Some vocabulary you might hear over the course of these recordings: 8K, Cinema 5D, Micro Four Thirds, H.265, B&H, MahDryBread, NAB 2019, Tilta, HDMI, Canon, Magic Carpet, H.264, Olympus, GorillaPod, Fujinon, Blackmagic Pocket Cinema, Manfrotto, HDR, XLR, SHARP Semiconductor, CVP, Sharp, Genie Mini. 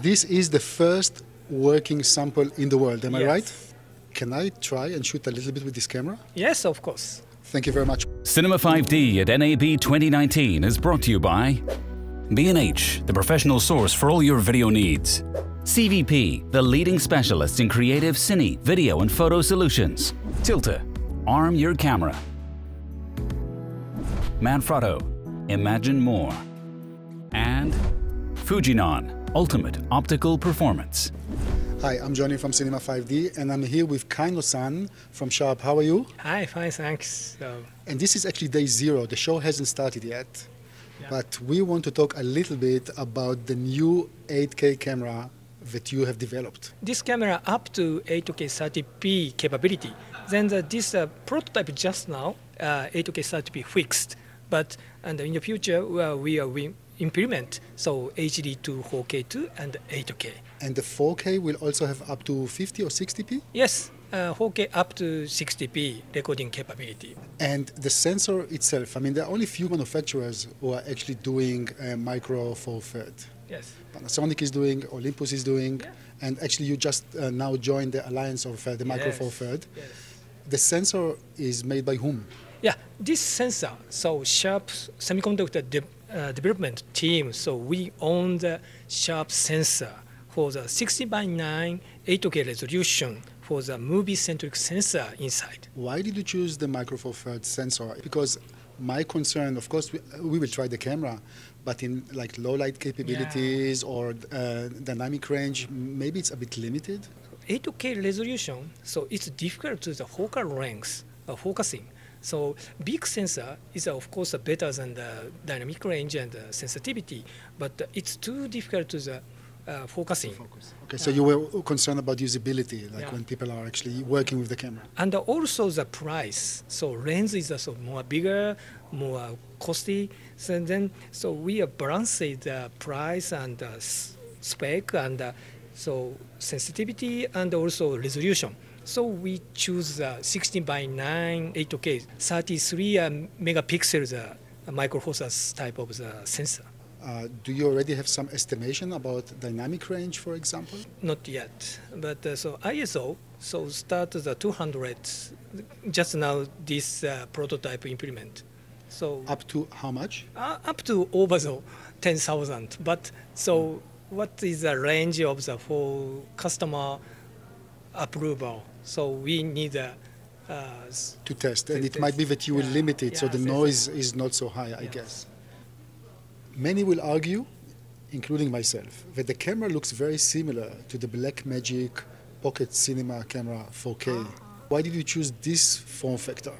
This is the first working sample in the world, am I right? Can I try and shoot a little bit with this camera? Yes, of course. Thank you very much. Cinema 5D at NAB 2019 is brought to you by B&H, the professional source for all your video needs. CVP, the leading specialist in creative cine, video and photo solutions. Tilta, arm your camera. Manfrotto, imagine more. And Fujinon, ultimate optical performance. Hi, I'm Johnny from Cinema 5D and I'm here with Kaino-san from Sharp. How are you? Hi, fine, thanks. And this is actually day zero. The show hasn't started yet. But we want to talk a little bit about the new 8K camera that you have developed. This camera up to 8K 30p capability. Then this prototype just now, 8K 30p fixed. But in the future, we implement so HD to 4K to and 8K. And the 4K will also have up to 50 or 60p? Yes. 4K up to 60p recording capability. And the sensor itself, I mean, there are only few manufacturers who are actually doing Micro Four Thirds. Yes. Panasonic is doing, Olympus is doing, and actually you just now joined the alliance of the Micro Four Thirds. Yes. The sensor is made by whom? Yeah, this sensor, so SHARP Semiconductor development team, so we own the SHARP sensor for the 60:9 8K resolution for the movie-centric sensor inside. Why did you choose the Micro Four Thirds sensor? Because my concern, of course, we will try the camera, but in like low light capabilities or dynamic range, maybe it's a bit limited. 8K resolution, so it's difficult to the focal length of focusing. So big sensor is of course better than the dynamic range and the sensitivity, but it's too difficult to the focusing. Okay, so you were concerned about usability, like when people are actually working with the camera. And also the price. So lens is also more bigger, more costly. So then, so we balance the price and the spec and so sensitivity and also resolution. So we choose the 16:9 8K 33 megapixels Micro Four Thirds type of the sensor. Do you already have some estimation about dynamic range, for example? Not yet, but so ISO, so start the 200, just now this prototype implement. So up to how much? Up to over the 10,000, but so what is the range of the for customer approval? So we need to test, and it might be that you will limit it, so the noise is not so high, I guess. Many will argue, including myself, that the camera looks very similar to the Blackmagic Pocket Cinema camera 4K. Why did you choose this form factor?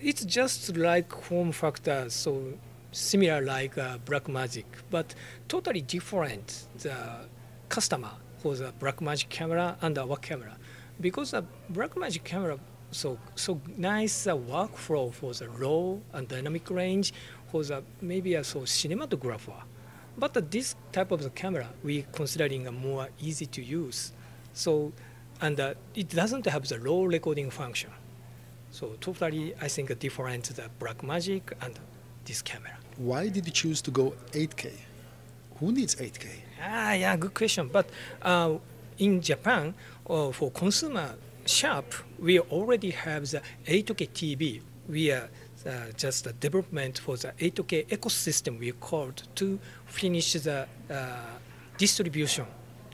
It's just like form factor, so similar like Blackmagic, but totally different the customer for the Blackmagic camera and our camera. Because the Blackmagic camera so nice workflow for the raw and dynamic range for the maybe a cinematographer, but this type of the camera we considering more easy to use. So and it doesn't have the raw recording function. So totally, I think different the Blackmagic and this camera. Why did you choose to go 8K? Who needs 8K? Yeah, good question. But in Japan, for consumer. Sharp, we already have the 8K TV. We are just the development for the 8K ecosystem we called to finish the distribution.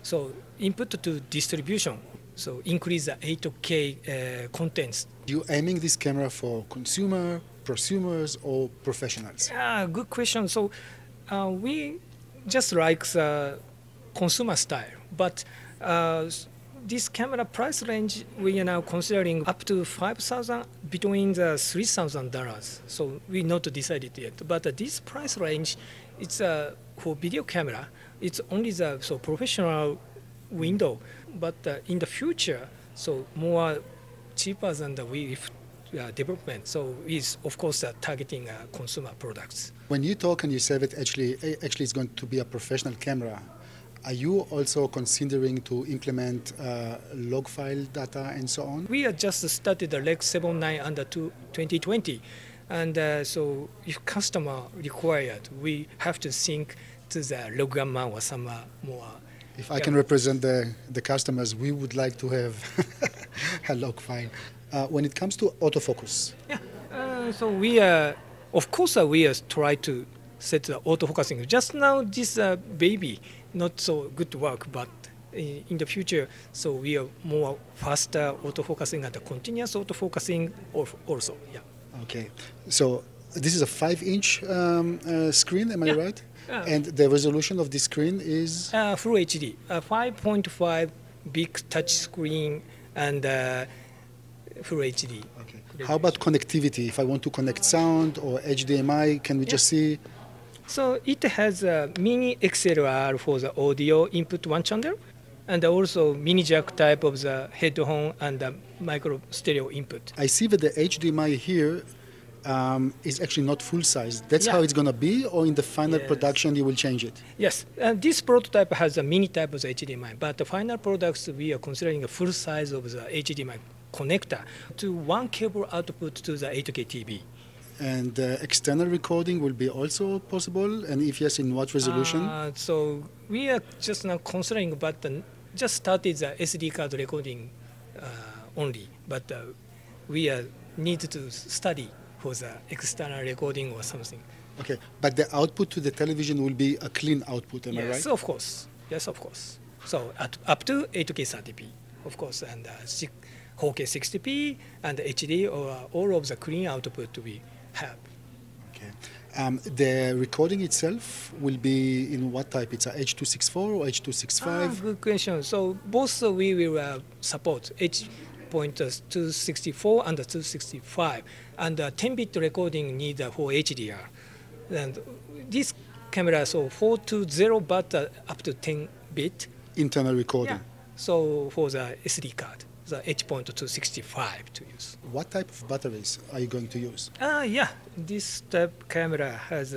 So input to distribution, so increase the 8K contents. You aiming this camera for consumer, prosumers, or professionals? Good question. So we just like the consumer style, but this camera price range, we are now considering up to $5,000 between the $3,000. So we not decided yet. But this price range, it's for video camera. It's only the professional window. But in the future, so more cheaper than the development. So it's of course targeting consumer products. When you talk and you say that actually it's going to be a professional camera. Are you also considering to implement log file data and so on? We have just started the Rec 79 under 2020. And so if customer required, we have to sync to the log gamma or some more If I can represent the customers, we would like to have a log file. When it comes to autofocus. Yeah. So we are, of course, we are try to set the autofocusing. Just now, this baby, not so good work, but in the future, so we are more faster autofocusing and the continuous autofocusing also. Yeah. Okay. So this is a 5-inch screen, am I right? And the resolution of this screen is? Full HD, 5.5 big touch screen and full HD. Okay. How about connectivity? If I want to connect sound or HDMI, can we just see? So it has a mini XLR for the audio input one channel, and also mini jack type of the headphone and the micro stereo input. I see that the HDMI here is actually not full-sized. That's how it's going to be, or in the final production you will change it? Yes. This prototype has a mini type of the HDMI, but the final products we are considering a full size of the HDMI connector to one cable output to the 8K TV. And external recording will be also possible? And if yes, in what resolution? So we are just now considering, but just started the SD card recording only. But we need to study for the external recording or something. Okay, but the output to the television will be a clean output, am I right? Yes, of course. Yes, of course. So up to 8K 30p, of course, and 4K 60p and HD, or all of the clean output we have. Okay. The recording itself will be in what type? It's a H.264 or H.265? Good question. So both we will support H.264 and 265, and 10-bit recording need for HDR. And this camera, so 420 but up to 10-bit. Internal recording. Yeah. So for the SD card, the H.265 to use. What type of batteries are you going to use? This type camera has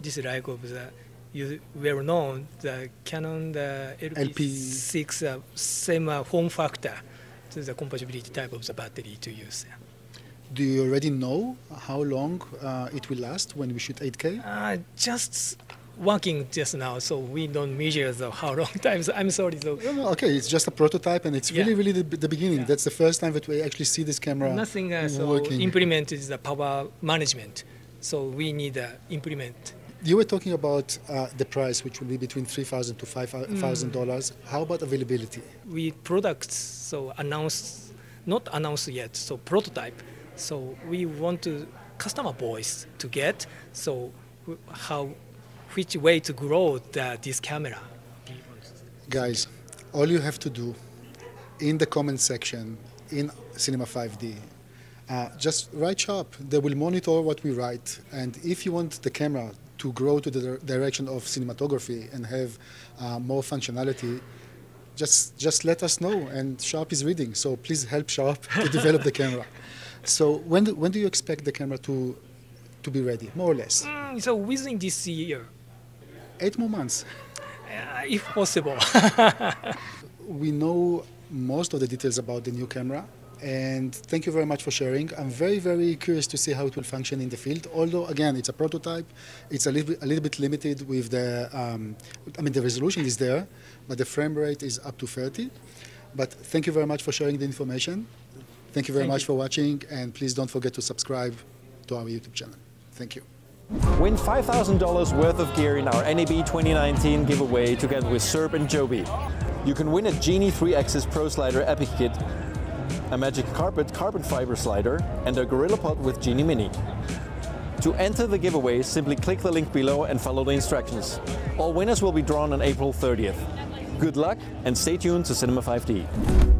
this like of the you well known the Canon LP6 same form factor. To the compatibility type of the battery to use. Do you already know how long it will last when we shoot 8K? Just working just now, so we don't measure how long time. So I'm sorry. So okay, it's just a prototype, and it's really the beginning. That's the first time that we actually see this camera. Nothing working. So implemented the power management, so we need to implement. You were talking about the price, which will be between $3,000 to $5,000. How about availability? We products not announced yet. So prototype. So we want to customer voice to get. So which way to grow this camera? Guys, all you have to do in the comment section in Cinema 5D. Just write SHARP. They will monitor what we write, and if you want the camera to grow to the direction of cinematography and have more functionality, just let us know, and SHARP is reading, so please help SHARP to develop the camera. So when do you expect the camera to be ready, more or less? So within this year. 8 more months. If possible. We know most of the details about the new camera, and thank you very much for sharing. I'm very, very curious to see how it will function in the field. Although, again, it's a prototype. It's a little bit limited with the, I mean, the resolution is there, but the frame rate is up to 30. But thank you very much for sharing the information. Thank you very much for watching, and please don't forget to subscribe to our YouTube channel. Thank you. Win $5,000 worth of gear in our NAB 2019 giveaway together with Sharp and Joby. You can win a Genie 3-axis Pro Slider Epic Kit, a Magic Carpet carbon fiber slider, and a GorillaPod with Genie Mini. To enter the giveaway, simply click the link below and follow the instructions. All winners will be drawn on April 30th. Good luck, and stay tuned to Cinema 5D.